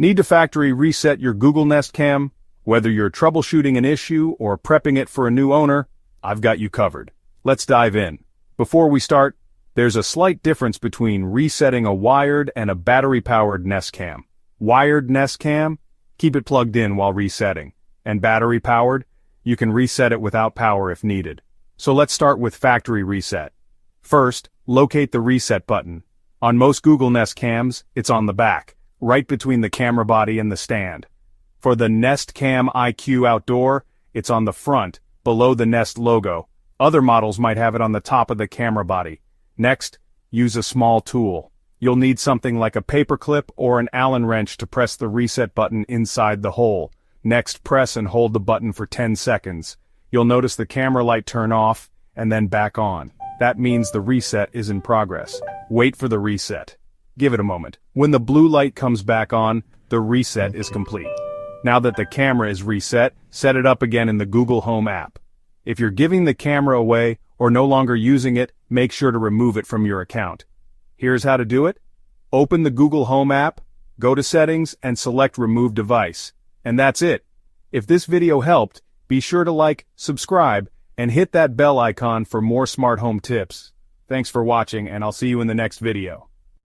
Need to factory reset your Google Nest Cam? Whether you're troubleshooting an issue or prepping it for a new owner, I've got you covered. Let's dive in. Before we start, there's a slight difference between resetting a wired and a battery-powered Nest Cam. Wired Nest Cam? Keep it plugged in while resetting. And battery-powered? You can reset it without power if needed. So let's start with factory reset. First, locate the reset button. On most Google Nest Cams, it's on the back, right between the camera body and the stand. For the Nest Cam IQ Outdoor, it's on the front, below the Nest logo. Other models might have it on the top of the camera body. Next, use a small tool. You'll need something like a paperclip or an Allen wrench to press the reset button inside the hole. Next, press and hold the button for 10 seconds. You'll notice the camera light turn off and then back on. That means the reset is in progress. Wait for the reset. Give it a moment. When the blue light comes back on, the reset is complete. Now that the camera is reset, set it up again in the Google Home app. If you're giving the camera away or no longer using it, make sure to remove it from your account. Here's how to do it. Open the Google Home app, go to Settings, and select Remove Device. And that's it. If this video helped, be sure to like, subscribe, and hit that bell icon for more smart home tips. Thanks for watching, and I'll see you in the next video.